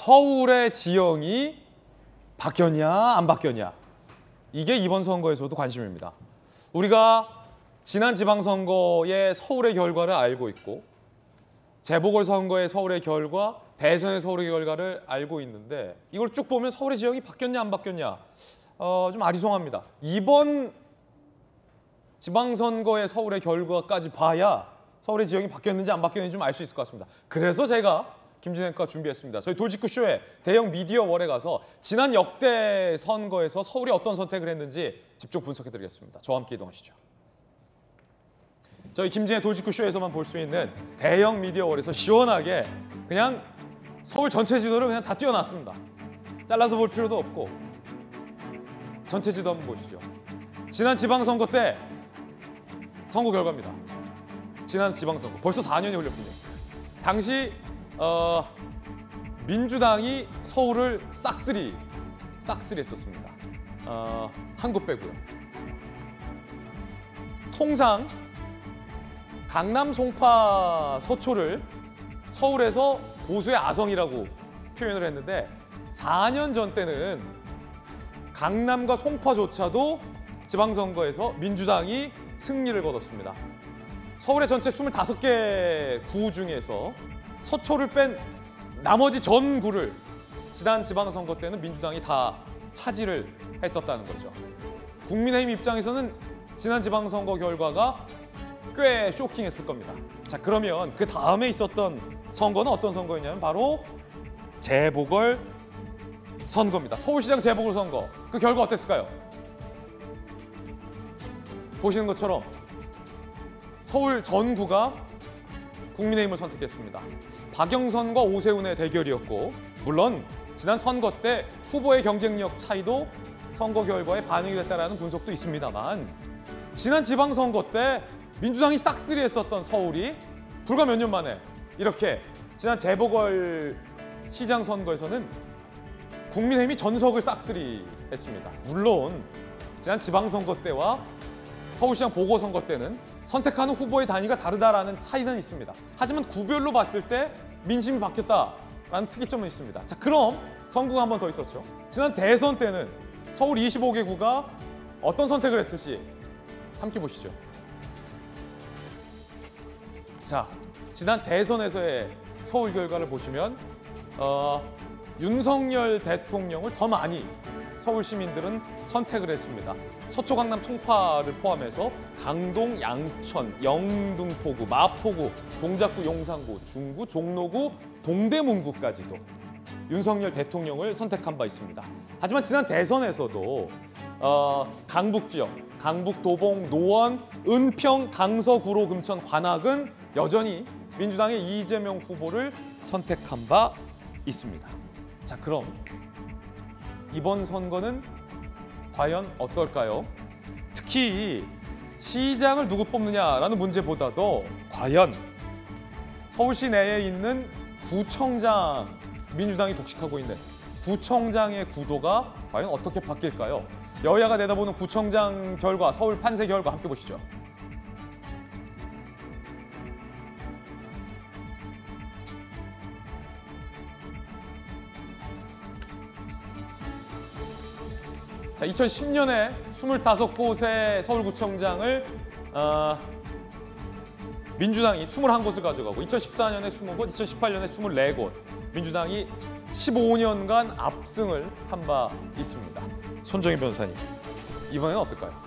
서울의 지형이 바뀌었냐 안 바뀌었냐. 이게 이번 선거에서도 관심입니다. 우리가 지난 지방선거의 서울의 결과를 알고 있고 재보궐선거의 서울의 결과, 대선의 서울의 결과를 알고 있는데 이걸 쭉 보면 서울의 지형이 바뀌었냐 안 바뀌었냐 좀 아리송합니다. 이번 지방선거의 서울의 결과까지 봐야 서울의 지형이 바뀌었는지 안 바뀌었는지 좀 알 수 있을 것 같습니다. 그래서 제가 김진애가 준비했습니다. 저희 돌직구쇼에 대형 미디어월에 가서 지난 역대 선거에서 서울이 어떤 선택을 했는지 집중 분석해드리겠습니다. 저와 함께 이동하시죠. 저희 김진애 돌직구쇼에서만 볼 수 있는 대형 미디어월에서 시원하게 그냥 서울 전체 지도를 그냥 다 띄워놨습니다. 잘라서 볼 필요도 없고 전체 지도 한번 보시죠. 지난 지방선거 때 선거 결과입니다. 지난 지방선거 벌써 4년이 흘렀군요. 당시 민주당이 서울을 싹쓸이 했었습니다. 한 곳 빼고요. 통상 강남, 송파, 서초를 서울에서 보수의 아성이라고 표현을 했는데 4년 전 때는 강남과 송파조차도 지방선거에서 민주당이 승리를 거뒀습니다. 서울의 전체 25개 구 중에서 서초를 뺀 나머지 전 구를 지난 지방선거 때는 민주당이 다 차지를 했었다는 거죠. 국민의힘 입장에서는 지난 지방선거 결과가 꽤 쇼킹했을 겁니다. 자, 그러면 그 다음에 있었던 선거는 어떤 선거였냐면 바로 재보궐선거입니다. 서울시장 재보궐선거. 그 결과 어땠을까요? 보시는 것처럼 서울 전구가 국민의힘을 선택했습니다. 박영선과 오세훈의 대결이었고 물론 지난 선거 때 후보의 경쟁력 차이도 선거 결과에 반영이 됐다는 분석도 있습니다만 지난 지방선거 때 민주당이 싹쓸이 했었던 서울이 불과 몇 년 만에 이렇게 지난 재보궐시장 선거에서는 국민의힘이 전석을 싹쓸이 했습니다. 물론 지난 지방선거 때와 서울시장 보궐선거 때는 선택하는 후보의 단위가 다르다라는 차이는 있습니다. 하지만 구별로 봤을 때 민심이 바뀌었다라는 특이점은 있습니다. 자, 그럼 선거가 한 번 더 있었죠. 지난 대선 때는 서울 25개 구가 어떤 선택을 했을지 함께 보시죠. 자, 지난 대선에서의 서울 결과를 보시면 윤석열 대통령을 더 많이 서울 시민들은 선택을 했습니다. 서초, 강남, 송파를 포함해서 강동, 양천, 영등포구, 마포구, 동작구, 용산구, 중구, 종로구, 동대문구까지도 윤석열 대통령을 선택한 바 있습니다. 하지만 지난 대선에서도 강북 지역, 강북, 도봉, 노원, 은평, 강서, 구로, 금천, 관악은 여전히 민주당의 이재명 후보를 선택한 바 있습니다. 자, 그럼 이번 선거는 과연 어떨까요? 특히 시장을 누구 뽑느냐라는 문제보다도 과연 서울시 내에 있는 구청장, 민주당이 독식하고 있는 구청장의 구도가 과연 어떻게 바뀔까요? 여야가 내다보는 구청장 결과, 서울 판세 결과 함께 보시죠. 자, 2010년에 25곳의 서울구청장을 민주당이 21곳을 가져가고 2014년에 20곳, 2018년에 24곳, 민주당이 15년간 압승을 한 바 있습니다. 손정혜 변호사님, 이번에는 어떨까요?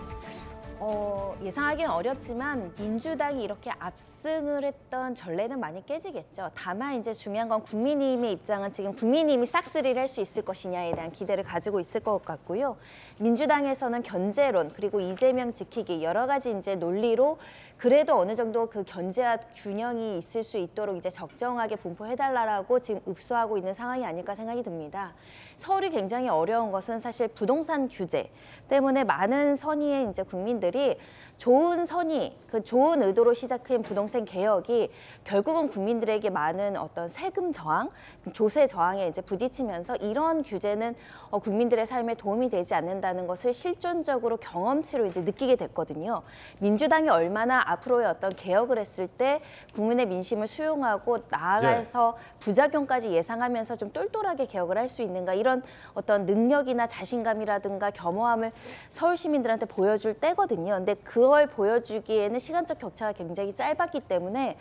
예상하기는 어렵지만 민주당이 이렇게 압승을 했던 전례는 많이 깨지겠죠. 다만 이제 중요한 건 국민의힘의 입장은 지금 국민의힘이 싹쓸이를 할 수 있을 것이냐에 대한 기대를 가지고 있을 것 같고요. 민주당에서는 견제론 그리고 이재명 지키기 여러 가지 이제 논리로 그래도 어느 정도 그 견제와 균형이 있을 수 있도록 이제 적정하게 분포해달라고 지금 읍소하고 있는 상황이 아닐까 생각이 듭니다. 서울이 굉장히 어려운 것은 사실 부동산 규제 때문에 많은 선의의 이제 국민들이 좋은 선의, 그 좋은 의도로 시작한 부동산 개혁이 결국은 국민들에게 많은 어떤 세금 저항, 조세 저항에 이제 부딪히면서 이런 규제는 국민들의 삶에 도움이 되지 않는다는 것을 실존적으로 경험치로 이제 느끼게 됐거든요. 민주당이 얼마나 앞으로의 어떤 개혁을 했을 때 국민의 민심을 수용하고 나아가서 부작용까지 예상하면서 좀 똘똘하게 개혁을 할 수 있는가, 이런 어떤 능력이나 자신감이라든가 겸허함을 서울 시민들한테 보여줄 때거든요. 근데 그걸 보여주기에는 시간적 격차가 굉장히 짧았기 때문에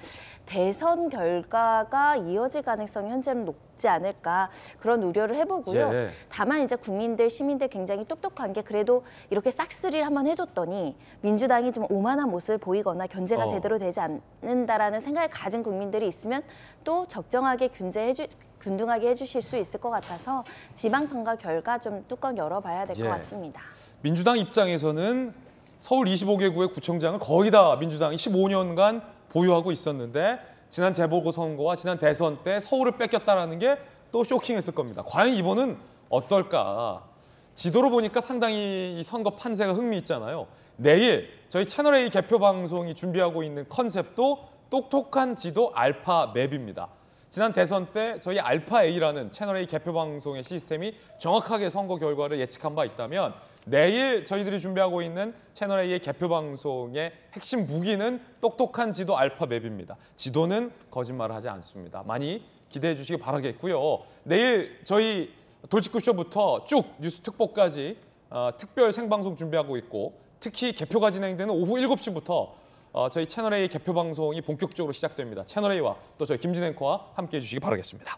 대선 결과가 이어질 가능성이 현재는 높지 않을까, 그런 우려를 해보고요. 예. 다만 이제 국민들, 시민들 굉장히 똑똑한 게, 그래도 이렇게 싹쓸이를 한번 해줬더니 민주당이 좀 오만한 모습을 보이거나 견제가 제대로 되지 않는다라는 생각을 가진 국민들이 있으면 또 적정하게 균등하게 해주실 수 있을 것 같아서 지방선거 결과 좀 뚜껑 열어봐야 될 것 같습니다. 민주당 입장에서는 서울 25개구의 구청장을 거의 다 민주당이 15년간 보유하고 있었는데 지난 재보궐선거와 지난 대선 때 서울을 뺏겼다는 게 또 쇼킹했을 겁니다. 과연 이번은 어떨까? 지도로 보니까 상당히 이 선거 판세가 흥미있잖아요. 내일 저희 채널A 개표 방송이 준비하고 있는 컨셉도 똑똑한 지도 알파 맵입니다. 지난 대선 때 저희 알파A라는 채널A 개표 방송의 시스템이 정확하게 선거 결과를 예측한 바 있다면 내일 저희들이 준비하고 있는 채널A의 개표 방송의 핵심 무기는 똑똑한 지도 알파 맵입니다. 지도는 거짓말을 하지 않습니다. 많이 기대해 주시기 바라겠고요. 내일 저희 돌직구쇼부터 쭉 뉴스특보까지 특별 생방송 준비하고 있고, 특히 개표가 진행되는 오후 7시부터 저희 채널A 개표 방송이 본격적으로 시작됩니다. 채널A와 또 저희 김진앵커와 함께해 주시기 바라겠습니다.